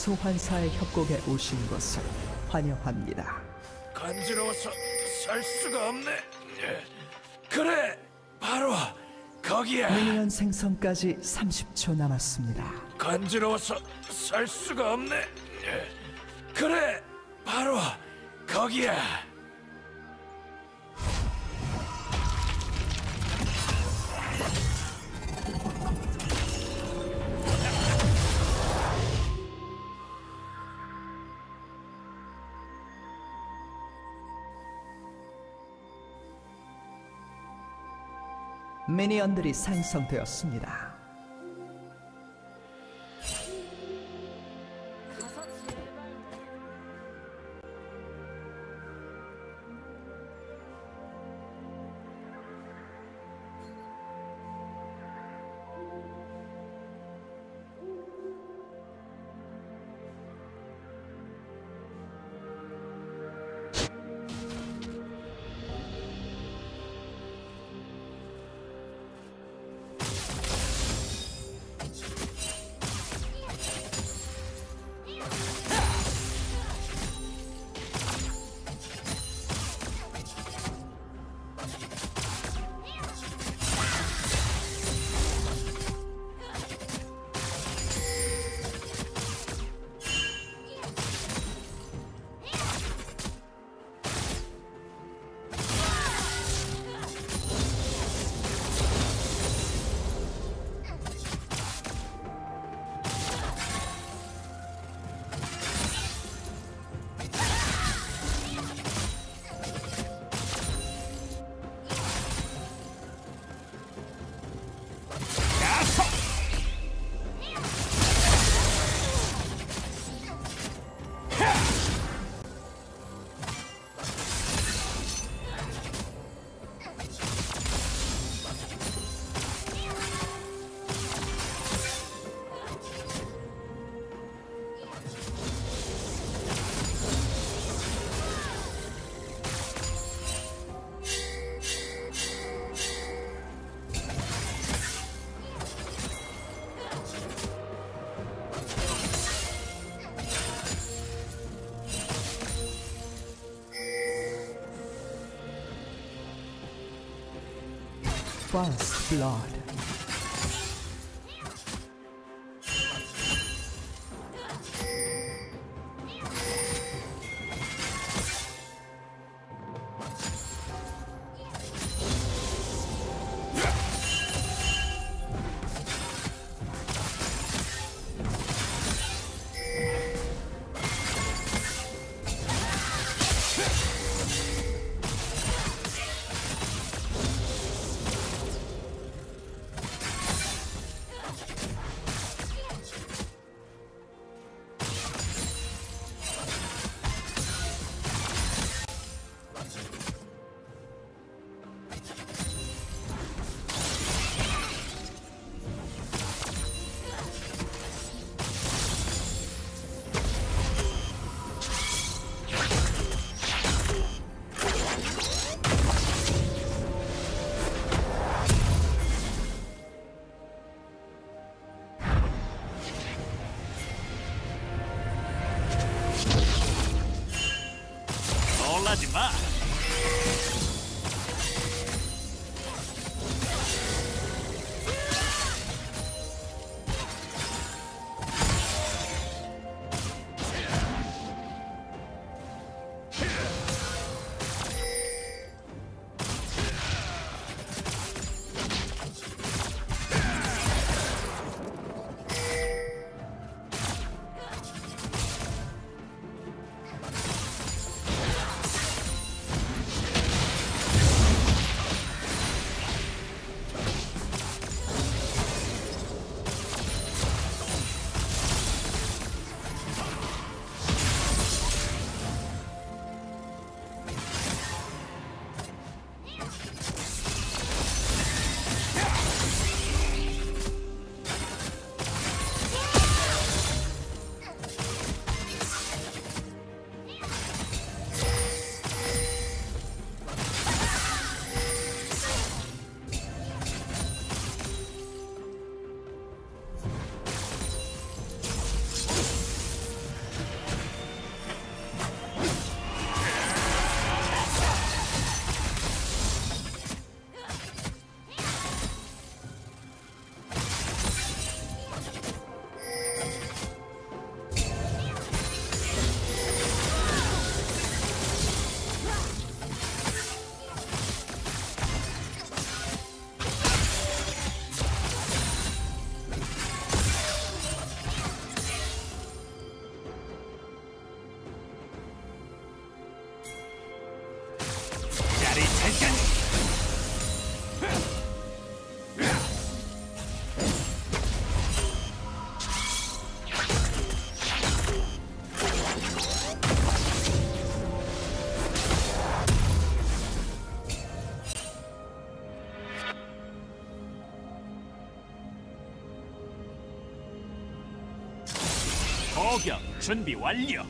소환사의 협곡에 오신 것을 환영합니다. 간지러워서 살 수가 없네. 그래, 바로 거기야. 미니언 생성까지 30초 남았습니다. 간지러워서 살 수가 없네. 그래, 바로 거기야. 미니언들이 생성되었습니다. First blood. 저격 준비 완료.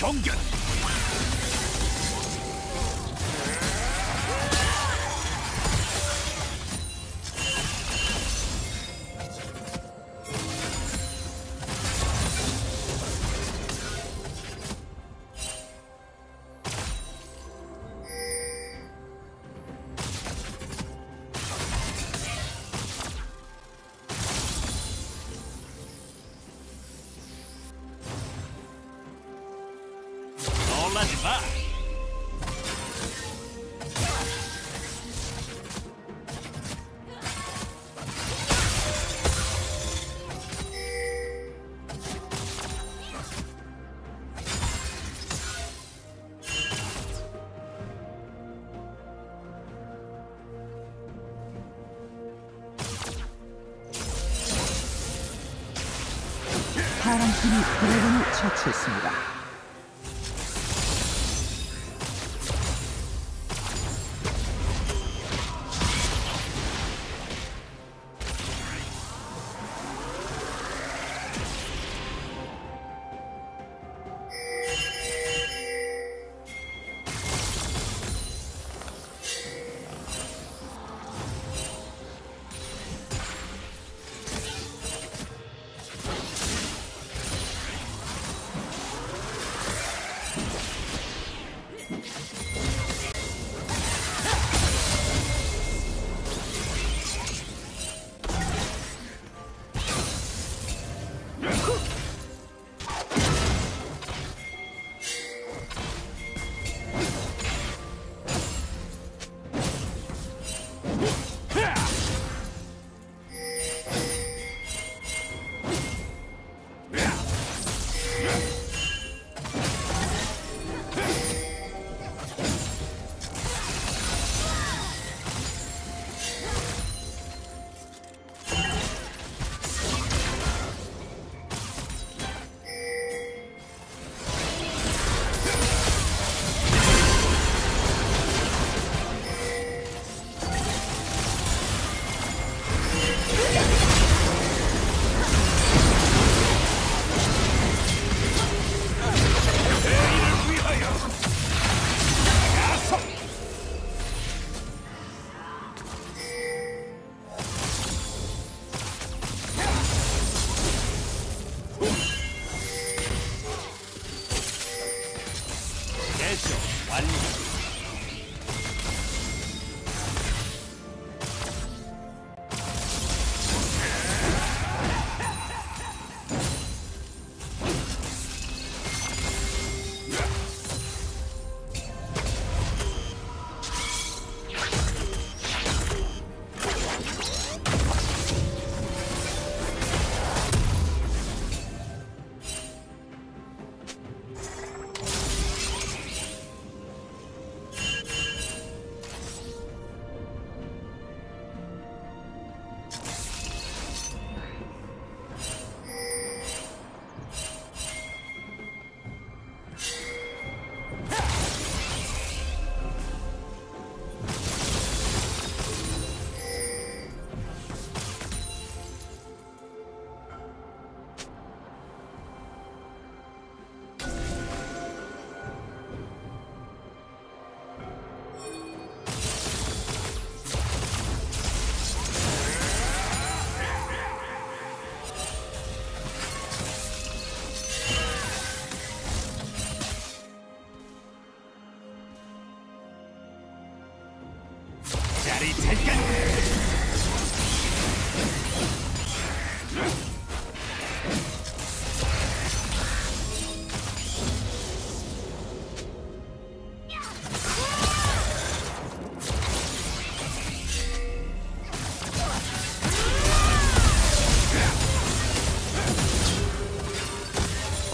동결 파란팀이 드래곤을 처치했습니다.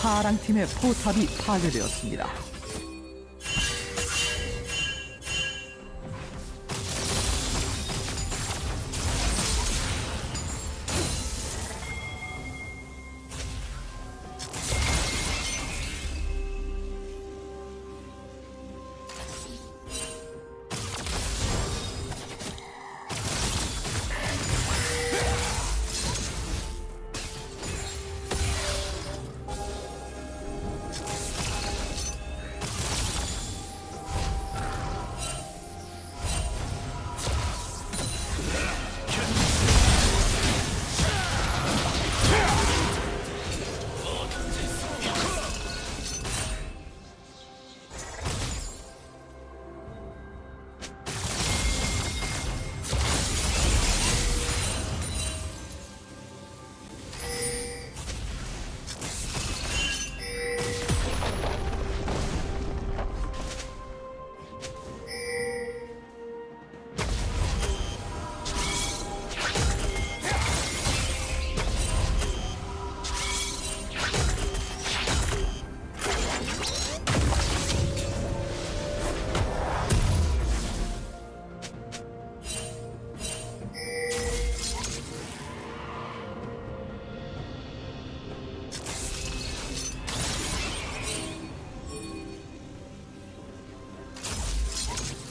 파랑팀의 포탑이 파괴되었습니다.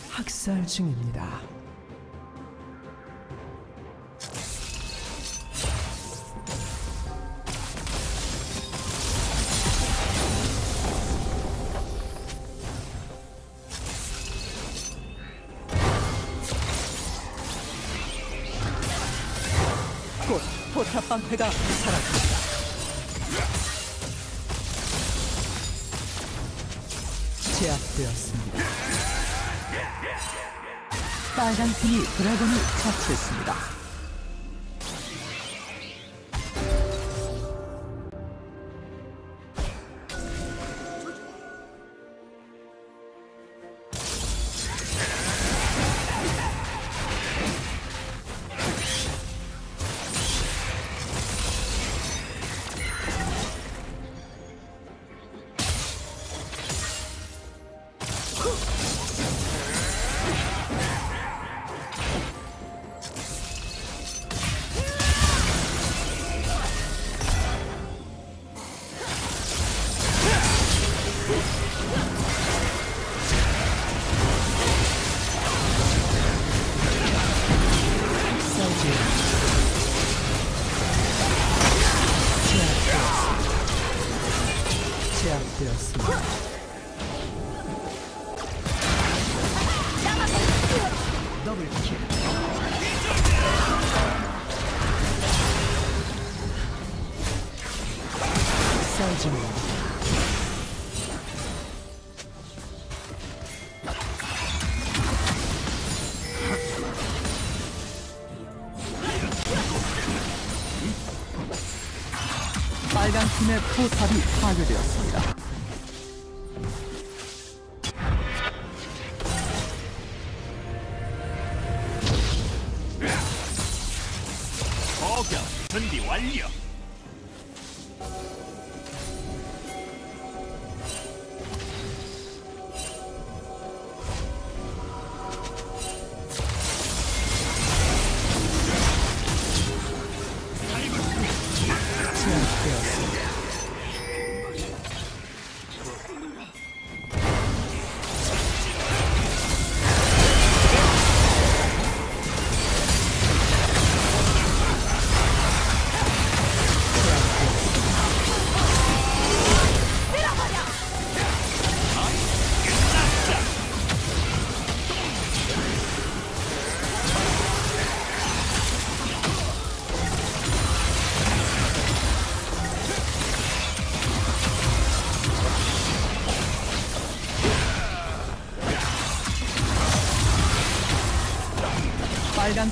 학살 중입니다. 곧 포탑 방패가 사라집니다. 제압되었습니다. 빨간 팀이 드래곤을 처치했습니다. 빨간 팀의 포탑이 파괴되었습니다. 공격 준비 완료. 빨간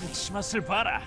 망치맛을 봐라.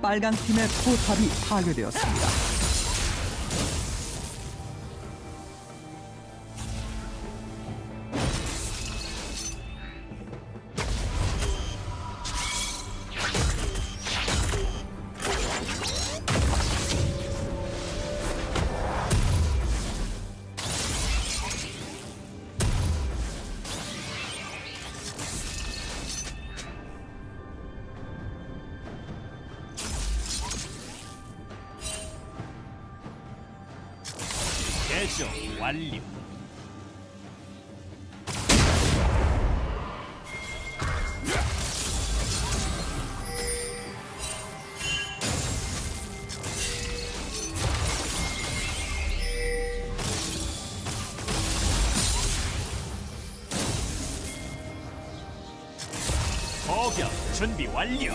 빨간 팀의 포탑이 파괴되었습니다. 개정 완료. 포격 준비 완료.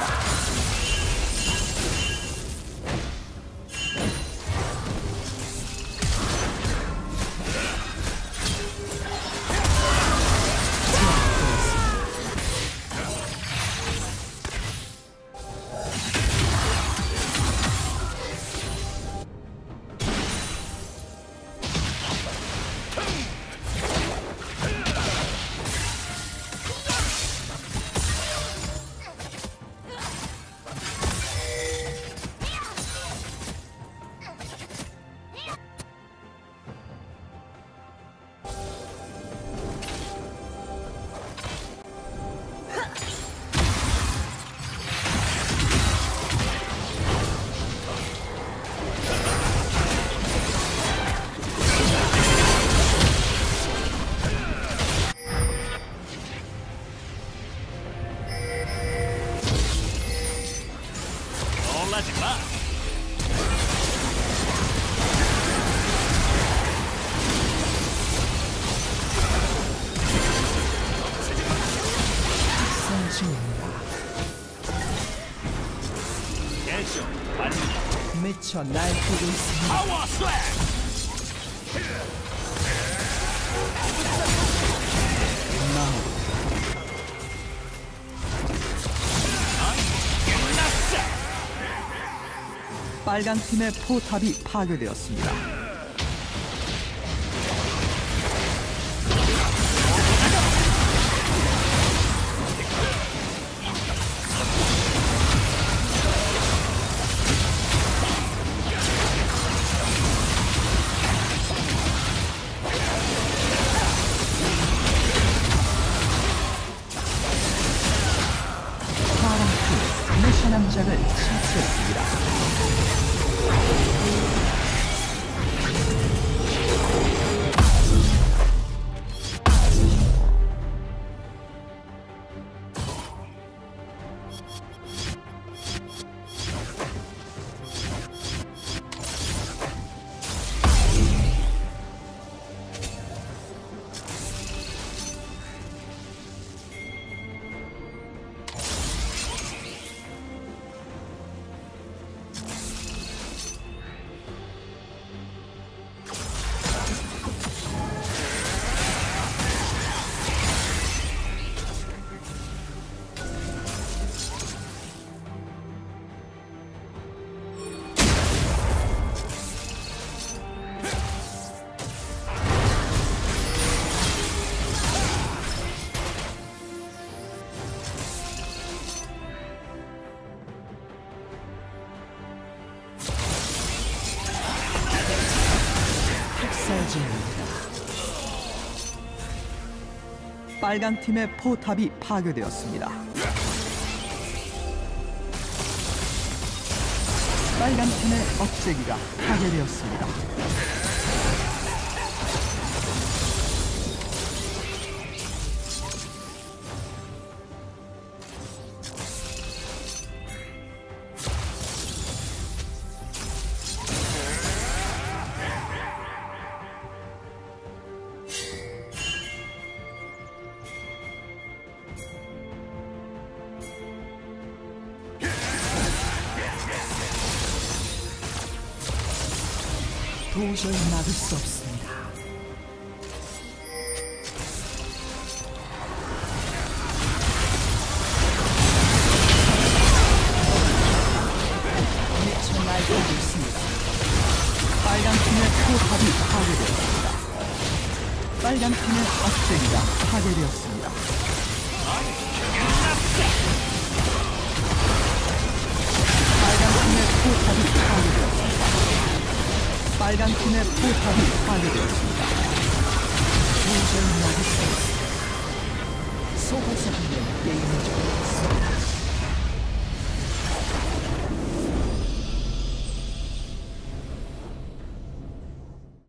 미쳐 날뛰고 있습니다. 파워 슬램! 빨간 팀의 포탑이 파괴되었습니다. 남작을 실시했습니다. 빨강 팀의 포탑이 파괴되었습니다. 빨강 팀의 억제기가 파괴되었습니다. 도저히 막을 수 없습니다. 미쳐 날뛰고 있습니다. 빨간 팀의 포탑이 파괴되었습니다. 빨간 팀의 억제기가 파괴되었습니다. 빨간 팀의 포탑이 파괴되었습니다. 빨간 팀의 포탑이 파괴되었습니다. 도저히 막을 수 없습니다. 소호사군의 게임을 접었습니다.